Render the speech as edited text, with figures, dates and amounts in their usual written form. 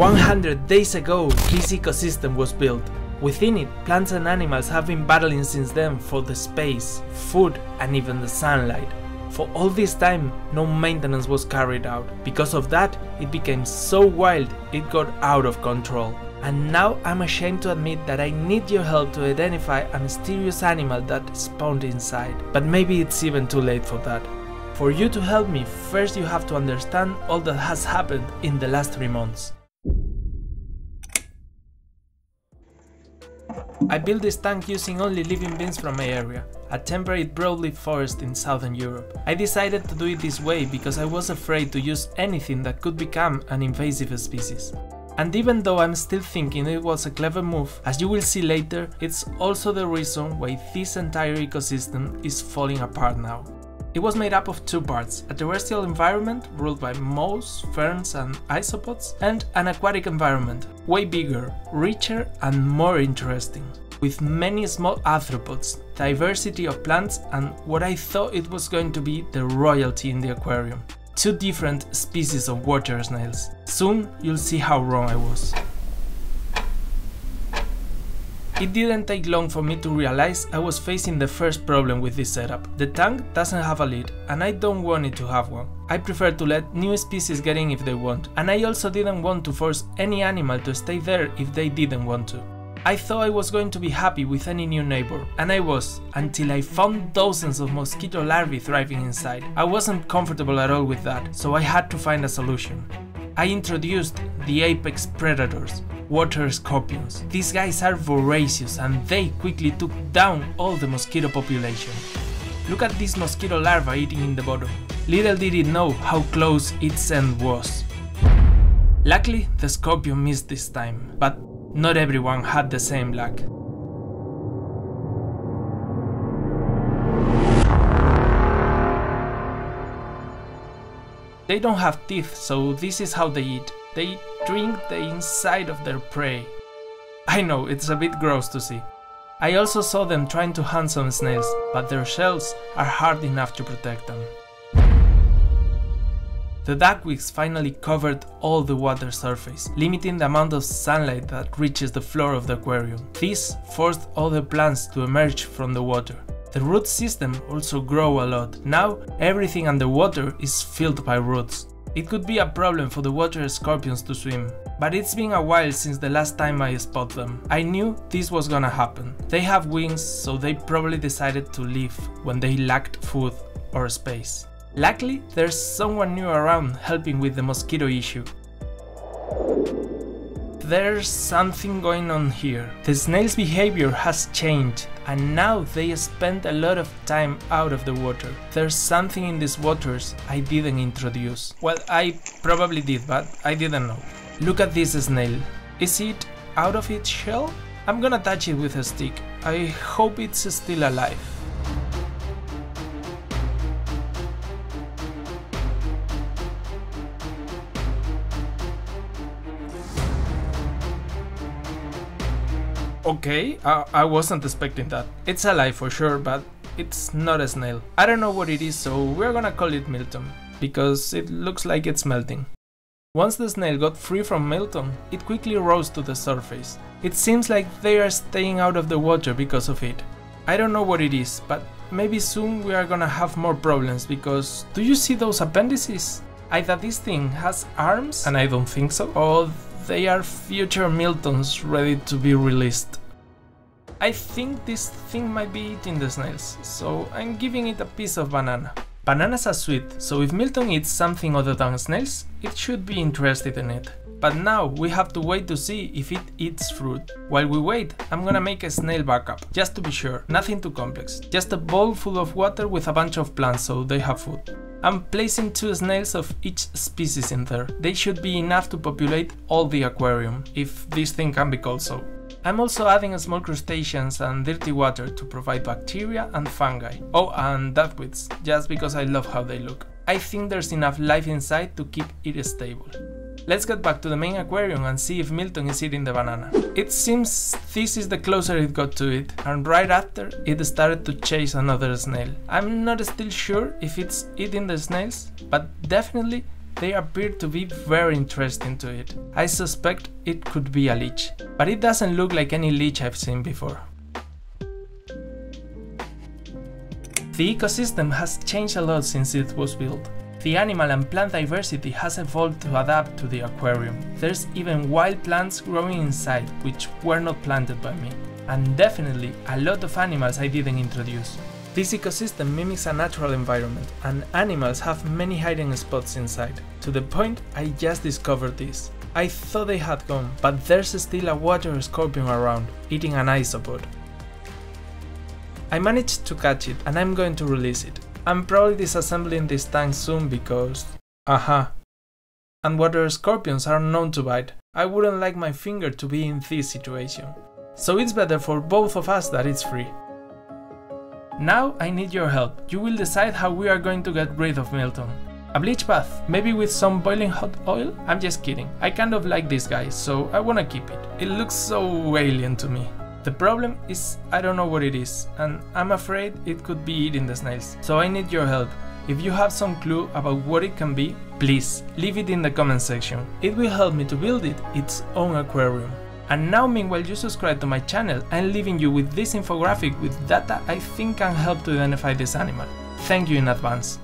100 days ago, this ecosystem was built. Within it, plants and animals have been battling since then for the space, food and even the sunlight. For all this time, no maintenance was carried out. Because of that, it became so wild, it got out of control. And now I'm ashamed to admit that I need your help to identify a mysterious animal that spawned inside. But maybe it's even too late for that. For you to help me, first you have to understand all that has happened in the last 3 months. I built this tank using only living beings from my area, a temperate broadleaf forest in southern Europe. I decided to do it this way because I was afraid to use anything that could become an invasive species. And even though I'm still thinking it was a clever move, as you will see later, it's also the reason why this entire ecosystem is falling apart now. It was made up of 2 parts, a terrestrial environment ruled by moss, ferns and isopods, and an aquatic environment, way bigger, richer and more interesting, with many small arthropods, diversity of plants and what I thought it was going to be the royalty in the aquarium, 2 different species of water snails. Soon you'll see how wrong I was. It didn't take long for me to realize I was facing the first problem with this setup. The tank doesn't have a lid and I don't want it to have one. I prefer to let new species get in if they want, and I also didn't want to force any animal to stay there if they didn't want to. I thought I was going to be happy with any new neighbor, and I was, until I found dozens of mosquito larvae thriving inside. I wasn't comfortable at all with that, so I had to find a solution. I introduced the apex predators, water scorpions. These guys are voracious and they quickly took down all the mosquito population. Look at this mosquito larva eating in the bottom. Little did it know how close its end was. Luckily, the scorpion missed this time, but not everyone had the same luck. They don't have teeth, so this is how they eat. They drink the inside of their prey. I know, it's a bit gross to see. I also saw them trying to hunt some snails, but their shells are hard enough to protect them. The duckwicks finally covered all the water surface, limiting the amount of sunlight that reaches the floor of the aquarium. This forced other plants to emerge from the water. The root system also grows a lot. Now everything underwater is filled by roots. It could be a problem for the water scorpions to swim, but it's been a while since the last time I spotted them. I knew this was gonna happen. They have wings, so they probably decided to leave when they lacked food or space. Luckily, there's someone new around helping with the mosquito issue. There's something going on here. The snail's behavior has changed and now they spend a lot of time out of the water. There's something in these waters I didn't introduce. Well, I probably did, but I didn't know. Look at this snail. Is it out of its shell? I'm gonna touch it with a stick. I hope it's still alive. Okay, I wasn't expecting that. It's alive for sure, but it's not a snail. I don't know what it is, so we're gonna call it Milton, because it looks like it's melting. Once the snail got free from Milton, it quickly rose to the surface. It seems like they are staying out of the water because of it. I don't know what it is, but maybe soon we are gonna have more problems, because do you see those appendices? Either this thing has arms, and I don't think so, or they are future Miltons ready to be released. I think this thing might be eating the snails, so I'm giving it a piece of banana. Bananas are sweet, so if Milton eats something other than snails, it should be interested in it. But now we have to wait to see if it eats fruit. While we wait, I'm gonna make a snail backup, just to be sure, nothing too complex. Just a bowl full of water with a bunch of plants so they have food. I'm placing 2 snails of each species in there. They should be enough to populate all the aquarium, if this thing can be called so. I'm also adding small crustaceans and dirty water to provide bacteria and fungi. Oh, and duckwits, just because I love how they look. I think there's enough life inside to keep it stable. Let's get back to the main aquarium and see if Milton is eating the banana. It seems this is the closer it got to it, and right after it started to chase another snail. I'm not still sure if it's eating the snails, but definitely They appear to be very interesting to it. I suspect it could be a leech, but it doesn't look like any leech I've seen before. The ecosystem has changed a lot since it was built. The animal and plant diversity has evolved to adapt to the aquarium. There's even wild plants growing inside, which were not planted by me. And definitely a lot of animals I didn't introduce. This ecosystem mimics a natural environment, and animals have many hiding spots inside. To the point I just discovered this. I thought they had gone, but there's still a water scorpion around, eating an isopod. I managed to catch it, and I'm going to release it. I'm probably disassembling this tank soon because... aha. And water scorpions are known to bite. I wouldn't like my finger to be in this situation. So it's better for both of us that it's free. Now I need your help. You will decide how we are going to get rid of Milton. A bleach bath, maybe with some boiling hot oil? I'm just kidding. I kind of like this guy, so I wanna keep it. It looks so alien to me. The problem is I don't know what it is, and I'm afraid it could be eating the snails, so I need your help. If you have some clue about what it can be, please leave it in the comment section. It will help me to build it its own aquarium. And now meanwhile you subscribe to my channel, I'm leaving you with this infographic with data I think can help to identify this animal. Thank you in advance.